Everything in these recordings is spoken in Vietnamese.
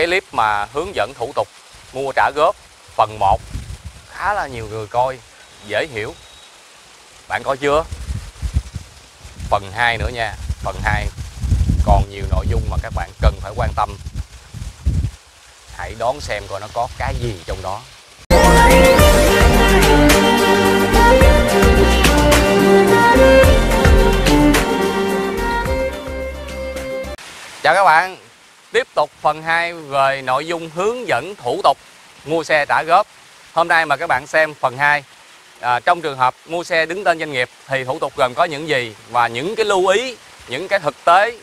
cái clip mà hướng dẫn thủ tục mua trả góp phần 1 khá là nhiều người coi, dễ hiểu. Bạn coi chưa? Phần 2 nữa nha, phần 2 còn nhiều nội dung mà các bạn cần phải quan tâm. Hãy đón xem coi nó có cái gì trong đó. Chào các bạn, tiếp tục phần 2 về nội dung hướng dẫn thủ tục mua xe trả góp. Hôm nay mà các bạn xem phần 2, trong trường hợp mua xe đứng tên doanh nghiệp thì thủ tục gồm có những gì và những cái lưu ý, những cái thực tế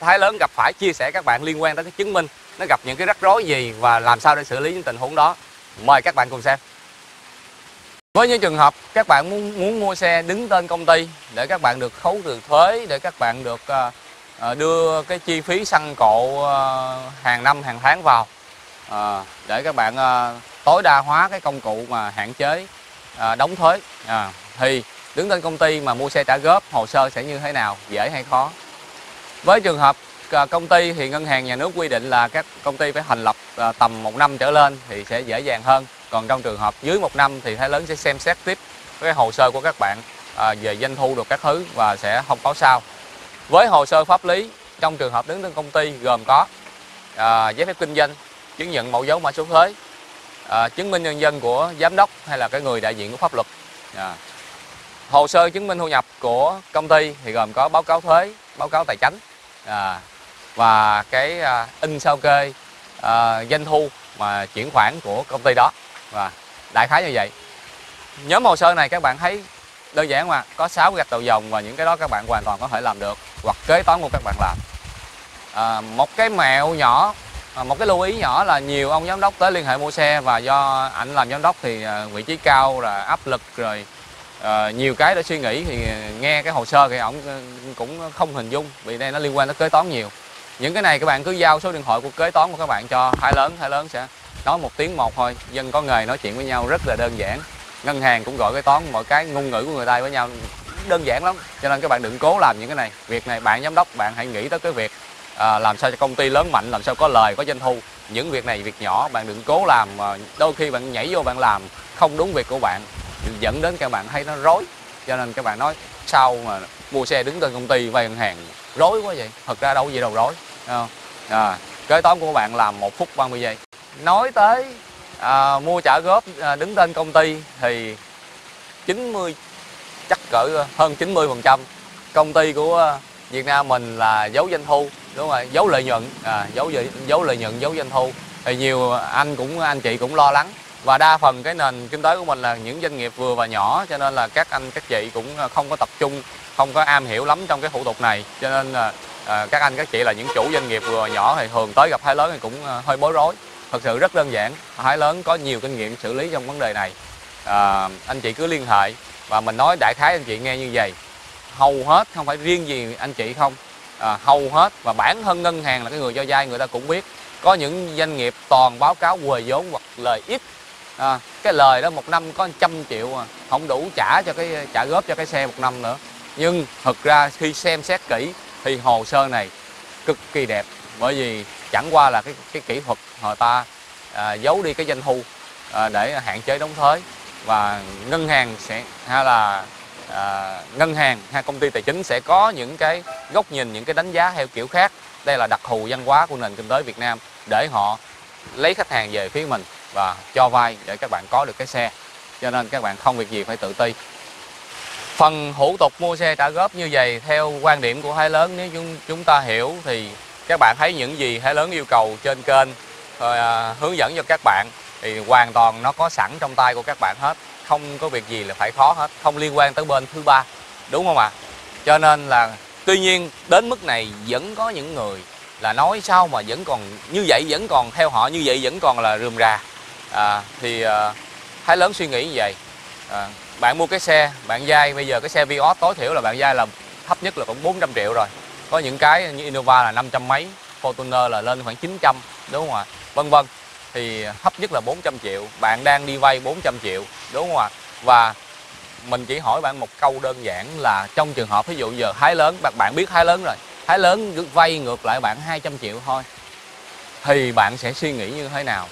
Thái Lớn gặp phải chia sẻ các bạn liên quan tới cái chứng minh, nó gặp những cái rắc rối gì và làm sao để xử lý những tình huống đó. Mời các bạn cùng xem. Với những trường hợp các bạn muốn mua xe đứng tên công ty để các bạn được khấu trừ thuế, để các bạn được đưa cái chi phí xăng cộ hàng năm hàng tháng vào, để các bạn tối đa hóa cái công cụ mà hạn chế đóng thuế, thì đứng tên công ty mà mua xe trả góp hồ sơ sẽ như thế nào, dễ hay khó? Với trường hợp công ty thì ngân hàng nhà nước quy định là các công ty phải thành lập tầm 1 năm trở lên thì sẽ dễ dàng hơn. Còn trong trường hợp dưới 1 năm thì Thái Lớn sẽ xem xét tiếp cái hồ sơ của các bạn về doanh thu được các thứ và sẽ không có sao. Với hồ sơ pháp lý trong trường hợp đứng tên công ty gồm có giấy phép kinh doanh, chứng nhận mẫu dấu mã số thuế, chứng minh nhân dân của giám đốc hay là cái người đại diện của pháp luật. Hồ sơ chứng minh thu nhập của công ty thì gồm có báo cáo thuế, báo cáo tài chánh và cái in sao kê doanh thu mà chuyển khoản của công ty đó. Và đại khái như vậy. Nhóm hồ sơ này các bạn thấy đơn giản mà, có 6 gạch đầu dòng và những cái đó các bạn hoàn toàn có thể làm được hoặc kế toán của các bạn làm. Một cái mẹo nhỏ, một cái lưu ý nhỏ là nhiều ông giám đốc tới liên hệ mua xe và do ảnh làm giám đốc thì vị trí cao là áp lực rồi, nhiều cái để suy nghĩ thì nghe cái hồ sơ thì ổng cũng không hình dung, vì đây nó liên quan tới kế toán nhiều. Những cái này các bạn cứ giao số điện thoại của kế toán của các bạn cho Thái Lớn, Thái Lớn sẽ nói 1 tiếng 1 thôi, dân có nghề nói chuyện với nhau rất là đơn giản. Ngân hàng cũng gọi kế toán, mọi cái ngôn ngữ của người ta với nhau đơn giản lắm, cho nên các bạn đừng cố làm những cái này. Việc này bạn giám đốc bạn hãy nghĩ tới cái việc làm sao cho công ty lớn mạnh, làm sao có lời, có doanh thu. Những việc này việc nhỏ bạn đừng cố làm, đôi khi bạn nhảy vô bạn làm không đúng việc của bạn dẫn đến các bạn thấy nó rối. Cho nên các bạn nói sao mà mua xe đứng tên công ty vay ngân hàng rối quá vậy, thật ra đâu có gì đâu rối. Kế toán của bạn làm 1 phút 30 giây. Nói tới mua trả góp đứng tên công ty thì 90 chắc cỡ hơn 90% công ty của Việt Nam mình là giấu doanh thu, đúng rồi, giấu lợi nhuận, giấu lợi nhuận, giấu doanh thu. Thì nhiều anh chị cũng lo lắng và đa phần cái nền kinh tế của mình là những doanh nghiệp vừa và nhỏ, cho nên là các anh các chị cũng không có tập trung, không có am hiểu lắm trong cái thủ tục này, cho nên là các anh các chị là những chủ doanh nghiệp vừa và nhỏ thì thường tới gặp Thái Lớn thì cũng hơi bối rối. Thật sự rất đơn giản, Thái Lớn có nhiều kinh nghiệm xử lý trong vấn đề này. Anh chị cứ liên hệ và mình nói đại khái anh chị nghe như vậy. Hầu hết, không phải riêng gì anh chị không, hầu hết và bản thân ngân hàng là cái người cho vay người ta cũng biết. Có những doanh nghiệp toàn báo cáo huề vốn hoặc lời ít, cái lời đó 1 năm có 100 triệu mà không đủ trả cho cái trả góp cho cái xe 1 năm nữa. Nhưng thật ra khi xem xét kỹ thì hồ sơ này cực kỳ đẹp, bởi vì chẳng qua là cái kỹ thuật họ ta giấu đi cái doanh thu để hạn chế đóng thuế, và ngân hàng sẽ hay là ngân hàng hay công ty tài chính sẽ có những cái góc nhìn, những cái đánh giá theo kiểu khác. Đây là đặc thù văn hóa của nền kinh tế Việt Nam để họ lấy khách hàng về phía mình và cho vay để các bạn có được cái xe, cho nên các bạn không việc gì phải tự ti. Phần thủ tục mua xe trả góp như vậy theo quan điểm của Thái Lớn, nếu chúng ta hiểu thì các bạn thấy những gì Thái Lớn yêu cầu trên kênh rồi, hướng dẫn cho các bạn thì hoàn toàn nó có sẵn trong tay của các bạn hết, không có việc gì là phải khó hết, không liên quan tới bên thứ ba, đúng không ạ? Cho nên là tuy nhiên đến mức này vẫn có những người là nói sao mà vẫn còn như vậy, vẫn còn theo họ như vậy vẫn còn là rườm rà. Thì Thái Lớn suy nghĩ như vậy, bạn mua cái xe bạn vay, bây giờ cái xe Vios tối thiểu là bạn vay là thấp nhất là cũng 400 triệu rồi, có những cái như Innova là 500 mấy, Fortuner là lên khoảng 900, đúng không ạ, vân vân. Thì thấp nhất là 400 triệu, bạn đang đi vay 400 triệu, đúng không ạ? Và mình chỉ hỏi bạn một câu đơn giản là trong trường hợp ví dụ giờ Thái Lớn, bạn biết Thái Lớn rồi, Thái Lớn vay ngược lại bạn 200 triệu thôi, thì bạn sẽ suy nghĩ như thế nào.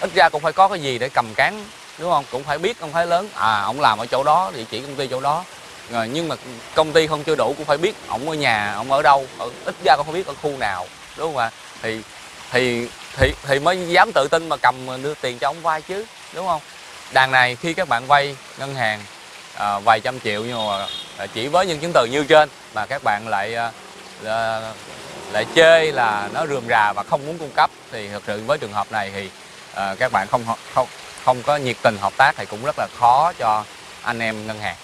Ít ra cũng phải có cái gì để cầm cán, đúng không? Cũng phải biết ông Thái Lớn, ông làm ở chỗ đó, địa chỉ công ty chỗ đó. Rồi, nhưng mà công ty không chưa đủ, cũng phải biết ông ở nhà, ông ở đâu, ít ra cũng không biết ở khu nào, đúng không ạ? Thì mới dám tự tin mà cầm đưa tiền cho ông vay chứ, đúng không? Đằng này khi các bạn vay ngân hàng vài trăm triệu, nhưng mà chỉ với những chứng từ như trên mà các bạn lại chê là nó rườm rà và không muốn cung cấp, thì thực sự với trường hợp này thì các bạn không có nhiệt tình hợp tác thì cũng rất là khó cho anh em ngân hàng.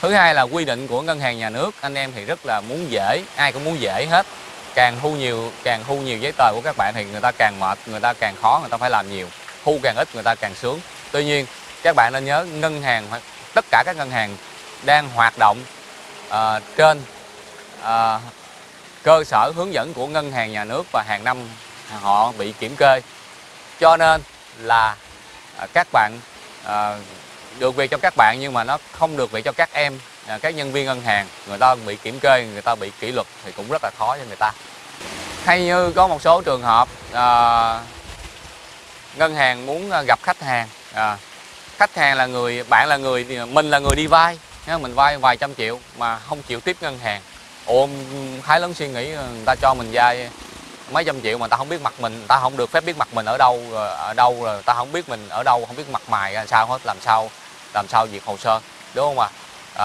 Thứ hai là quy định của ngân hàng nhà nước, anh em thì rất là muốn dễ, ai cũng muốn dễ hết. Càng thu nhiều giấy tờ của các bạn thì người ta càng mệt, người ta càng khó, người ta phải làm nhiều. Thu càng ít người ta càng sướng. Tuy nhiên các bạn nên nhớ, ngân hàng, tất cả các ngân hàng đang hoạt động trên cơ sở hướng dẫn của ngân hàng nhà nước, và hàng năm họ bị kiểm kê. Cho nên là các bạn được việc cho các bạn nhưng mà nó không được việc cho các em, các nhân viên ngân hàng. Người ta bị kiểm kê, người ta bị kỷ luật thì cũng rất là khó cho người ta. Hay như có một số trường hợp ngân hàng muốn gặp khách hàng, khách hàng là người, bạn là người, mình là người đi vay, mình vay vài trăm triệu mà không chịu tiếp ngân hàng. Ôm Thái Lớn suy nghĩ người ta cho mình vay mấy trăm triệu mà ta không biết mặt mình, người ta không được phép biết mặt mình ở đâu, rồi ta không biết mình ở đâu, không biết mặt mày là sao hết, làm sao việc hồ sơ, đúng không ạ?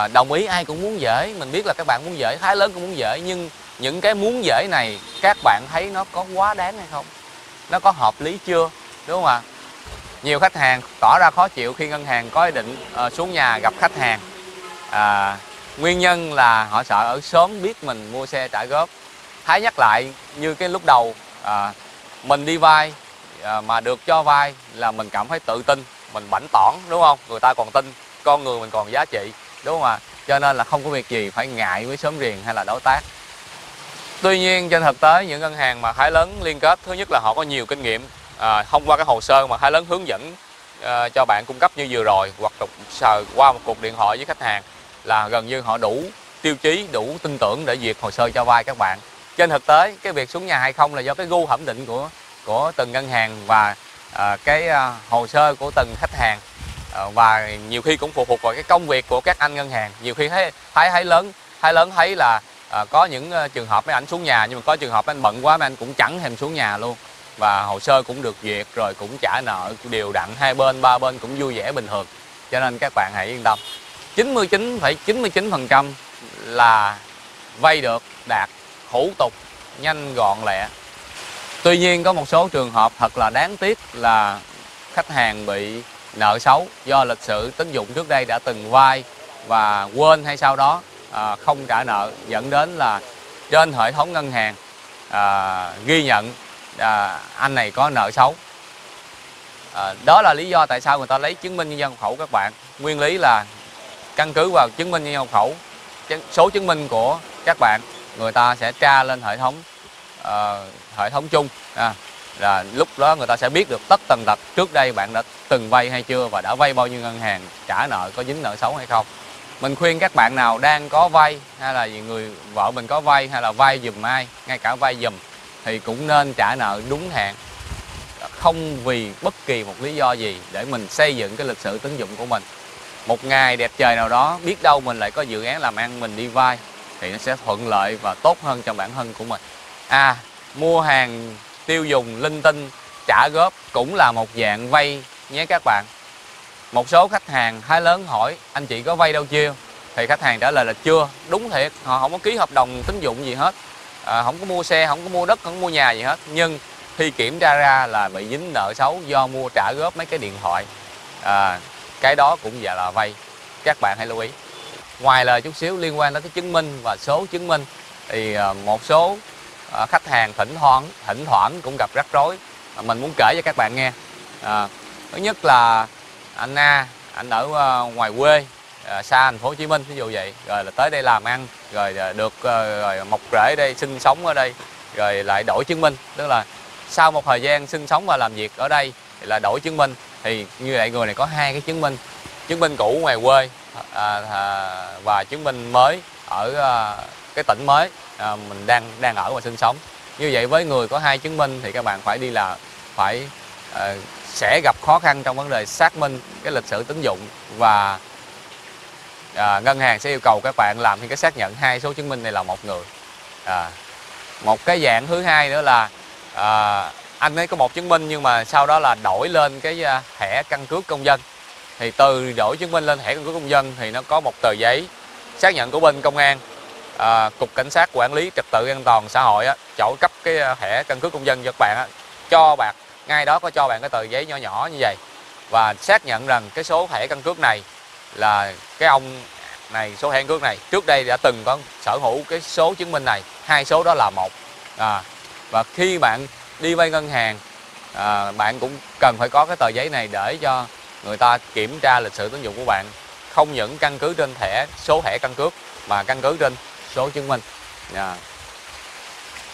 Đồng ý ai cũng muốn dễ, mình biết là các bạn muốn dễ, Thái Lớn cũng muốn dễ, nhưng những cái muốn dễ này các bạn thấy nó có quá đáng hay không? Nó có hợp lý chưa, đúng không ạ? Nhiều khách hàng tỏ ra khó chịu khi ngân hàng có ý định xuống nhà gặp khách hàng. Nguyên nhân là họ sợ ở sớm biết mình mua xe trả góp. Thái nhắc lại như cái lúc đầu, mình đi vay mà được cho vay là mình cảm thấy tự tin, mình bảnh tỏn, đúng không? Người ta còn tin, con người mình còn giá trị, đúng không ạ? Cho nên là không có việc gì phải ngại với xóm riêng hay là đối tác. Tuy nhiên trên thực tế những ngân hàng mà Thái Lớn liên kết, thứ nhất là họ có nhiều kinh nghiệm. Thông qua cái hồ sơ mà Thái Lớn hướng dẫn cho bạn cung cấp như vừa rồi, hoặc qua một cuộc điện thoại với khách hàng, là gần như họ đủ tiêu chí, đủ tin tưởng để duyệt hồ sơ cho vay các bạn. Trên thực tế cái việc xuống nhà hay không là do cái gu thẩm định của từng ngân hàng và cái hồ sơ của từng khách hàng, và nhiều khi cũng phụ thuộc vào cái công việc của các anh ngân hàng. Nhiều khi Thái Lớn thấy là có những trường hợp mấy anh xuống nhà, nhưng mà có trường hợp mấy anh bận quá mấy anh cũng chẳng thèm xuống nhà luôn, và hồ sơ cũng được duyệt rồi, cũng trả nợ đều đặn, hai bên ba bên cũng vui vẻ bình thường. Cho nên các bạn hãy yên tâm, 99,99% là vay được, đạt, thủ tục nhanh gọn lẹ. Tuy nhiên có một số trường hợp thật là đáng tiếc là khách hàng bị nợ xấu do lịch sử tín dụng trước đây đã từng vay và quên hay sau đó không trả nợ, dẫn đến là trên hệ thống ngân hàng ghi nhận anh này có nợ xấu. Đó là lý do tại sao người ta lấy chứng minh nhân dân hộ khẩu các bạn. Nguyên lý là căn cứ vào chứng minh nhân dân hộ khẩu, số chứng minh của các bạn, người ta sẽ tra lên hệ thống chung, là lúc đó người ta sẽ biết được tất tần tật trước đây bạn đã từng vay hay chưa, và đã vay bao nhiêu ngân hàng, trả nợ, có dính nợ xấu hay không. Mình khuyên các bạn nào đang có vay, hay là người vợ mình có vay, hay là vay giùm ai, ngay cả vay giùm, thì cũng nên trả nợ đúng hạn, không vì bất kỳ một lý do gì, để mình xây dựng cái lịch sử tín dụng của mình. Một ngày đẹp trời nào đó, biết đâu mình lại có dự án làm ăn, mình đi vay thì nó sẽ thuận lợi và tốt hơn cho bản thân của mình. Mua hàng tiêu dùng linh tinh, trả góp cũng là một dạng vay nhé các bạn. Một số khách hàng Thái Lớn hỏi anh chị có vay đâu chưa, thì khách hàng trả lời là chưa. Đúng thiệt, họ không có ký hợp đồng tín dụng gì hết, không có mua xe, không có mua đất, không có mua nhà gì hết, nhưng khi kiểm tra ra là bị dính nợ xấu do mua trả góp mấy cái điện thoại. Cái đó cũng dạ là vay, các bạn hãy lưu ý. Ngoài lời chút xíu liên quan đến cái chứng minh và số chứng minh, thì một số khách hàng thỉnh thoảng cũng gặp rắc rối, mình muốn kể cho các bạn nghe. Thứ nhất là anh A, anh ở ngoài quê, xa thành phố Hồ Chí Minh ví dụ vậy, rồi là tới đây làm ăn, rồi được rồi mọc rễ đây, sinh sống ở đây, rồi lại đổi chứng minh, tức là sau một thời gian sinh sống và làm việc ở đây thì là đổi chứng minh. Thì như vậy người này có hai cái chứng minh, cũ ngoài quê và chứng minh mới ở cái tỉnh mới mình đang ở và sinh sống. Như vậy với người có hai chứng minh thì các bạn phải đi là phải sẽ gặp khó khăn trong vấn đề xác minh cái lịch sử tín dụng, và ngân hàng sẽ yêu cầu các bạn làm những cái xác nhận hai số chứng minh này là một người. Một cái dạng thứ hai nữa là anh ấy có một chứng minh nhưng mà sau đó là đổi lên cái thẻ căn cước công dân. Thì từ đổi chứng minh lên thẻ căn cước công dân thì nó có một tờ giấy xác nhận của bên công an, cục cảnh sát quản lý trật tự an toàn xã hội chỗ cấp cái thẻ căn cước công dân cho các bạn cho bạn ngay đó có cho bạn cái tờ giấy nhỏ nhỏ như vậy và xác nhận rằng cái số thẻ căn cước này là cái ông này, số thẻ căn cước này trước đây đã từng có sở hữu cái số chứng minh này, hai số đó là một. Và khi bạn đi vay ngân hàng, bạn cũng cần phải có cái tờ giấy này để cho người ta kiểm tra lịch sử tín dụng của bạn, không những căn cứ trên số thẻ căn cước mà căn cứ trên số chứng minh.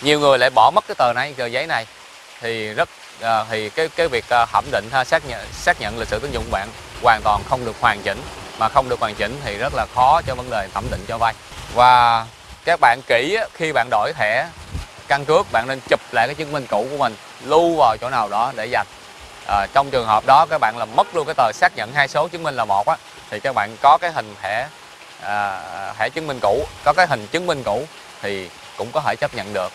Nhiều người lại bỏ mất cái tờ giấy này thì cái việc thẩm định xác nhận lịch sử tín dụng của bạn hoàn toàn không được hoàn chỉnh, mà không được hoàn chỉnh thì rất là khó cho vấn đề thẩm định cho vay. Và các bạn kỹ khi bạn đổi thẻ căn cước, bạn nên chụp lại cái chứng minh cũ của mình, lưu vào chỗ nào đó để dành. Trong trường hợp đó các bạn làm mất luôn cái tờ xác nhận hai số chứng minh là một thì các bạn có cái hình thẻ chứng minh cũ, có cái hình chứng minh cũ thì cũng có thể chấp nhận được.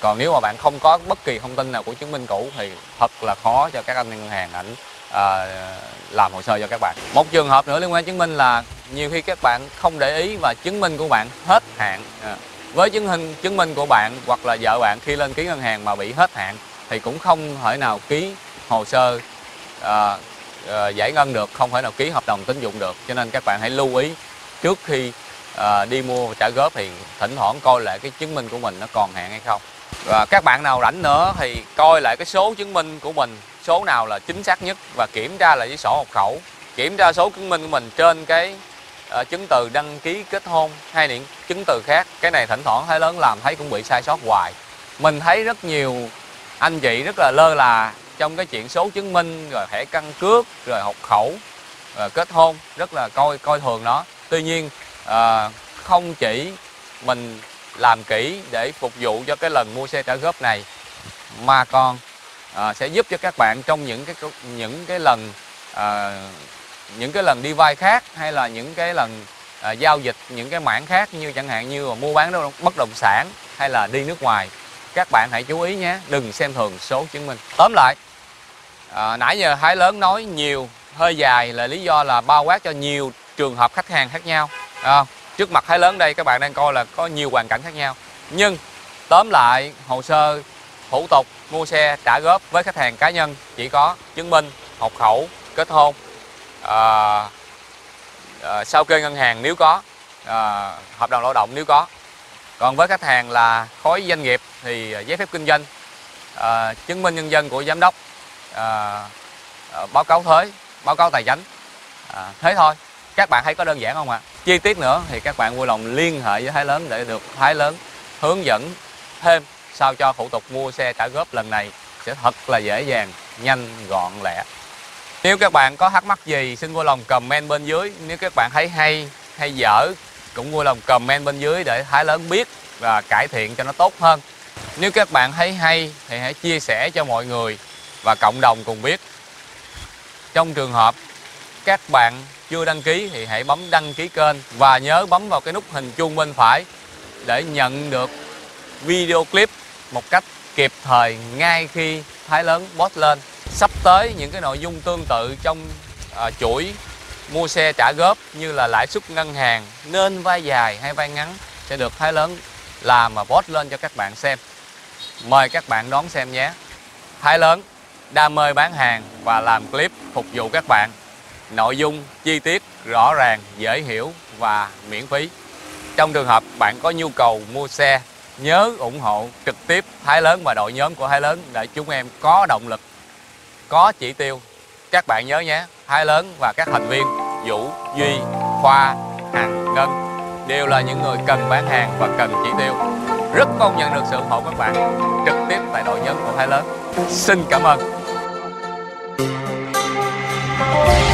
Còn nếu mà bạn không có bất kỳ thông tin nào của chứng minh cũ thì thật là khó cho các anh ngân hàng ảnh làm hồ sơ cho các bạn. Một trường hợp nữa liên quan chứng minh là nhiều khi các bạn không để ý và chứng minh của bạn hết hạn. Với chứng minh của bạn hoặc là vợ bạn khi lên ký ngân hàng mà bị hết hạn thì cũng không thể nào ký hồ sơ giải ngân được, không thể nào ký hợp đồng tín dụng được. Cho nên các bạn hãy lưu ý trước khi đi mua trả góp thì thỉnh thoảng coi lại cái chứng minh của mình nó còn hạn hay không. Và các bạn nào rảnh nữa thì coi lại cái số chứng minh của mình, số nào là chính xác nhất và kiểm tra lại với sổ hộ khẩu, kiểm tra số chứng minh của mình trên cái chứng từ đăng ký kết hôn hay những chứng từ khác. Cái này thỉnh thoảng Thái Lớn làm thấy cũng bị sai sót hoài. Mình thấy rất nhiều anh chị rất là lơ là trong cái chuyện số chứng minh, rồi thẻ căn cước, rồi hộ khẩu, rồi kết hôn, rất là coi thường nó. Tuy nhiên không chỉ mình làm kỹ để phục vụ cho cái lần mua xe trả góp này mà còn sẽ giúp cho các bạn trong những cái lần đi vay khác, hay là những cái lần giao dịch những cái mảng khác, như chẳng hạn như mua bán bất động sản hay là đi nước ngoài. Các bạn hãy chú ý nhé, đừng xem thường số chứng minh. Tóm lại, nãy giờ Thái Lớn nói nhiều hơi dài là lý do là bao quát cho nhiều trường hợp khách hàng khác nhau. Trước mặt Thái Lớn đây các bạn đang coi là có nhiều hoàn cảnh khác nhau. Nhưng tóm lại, hồ sơ thủ tục mua xe trả góp với khách hàng cá nhân chỉ có chứng minh, hộ khẩu, kết hôn, sao kê ngân hàng nếu có, hợp đồng lao động nếu có. Còn với khách hàng là khối doanh nghiệp thì giấy phép kinh doanh, chứng minh nhân dân của giám đốc, báo cáo thuế, báo cáo tài chính. Thế thôi, các bạn thấy có đơn giản không ạ? Chi tiết nữa thì các bạn vui lòng liên hệ với Thái Lớn để được Thái Lớn hướng dẫn thêm sao cho thủ tục mua xe trả góp lần này sẽ thật là dễ dàng, nhanh, gọn lẹ. Nếu các bạn có thắc mắc gì xin vui lòng comment bên dưới. Nếu các bạn thấy hay hay dở cũng vui lòng comment bên dưới để Thái Lớn biết và cải thiện cho nó tốt hơn. Nếu các bạn thấy hay thì hãy chia sẻ cho mọi người và cộng đồng cùng biết. Trong trường hợp các bạn chưa đăng ký thì hãy bấm đăng ký kênh và nhớ bấm vào cái nút hình chuông bên phải để nhận được video clip một cách kịp thời ngay khi Thái Lớn post lên. Sắp tới những cái nội dung tương tự trong chuỗi mua xe trả góp như là lãi suất ngân hàng, nên vay dài hay vay ngắn sẽ được Thái Lớn làm và post lên cho các bạn xem. Mời các bạn đón xem nhé. Thái Lớn đam mê bán hàng và làm clip phục vụ các bạn. Nội dung chi tiết, rõ ràng, dễ hiểu và miễn phí. Trong trường hợp bạn có nhu cầu mua xe, nhớ ủng hộ trực tiếp Thái Lớn và đội nhóm của Thái Lớn để chúng em có động lực, có chỉ tiêu. Các bạn nhớ nhé, Thái Lớn và các thành viên Vũ, Duy, Khoa, Hằng, Ngân đều là những người cần bán hàng và cần chỉ tiêu. Rất mong nhận được sự ủng hộ các bạn trực tiếp tại đội nhóm của Thái Lớn. Xin cảm ơn.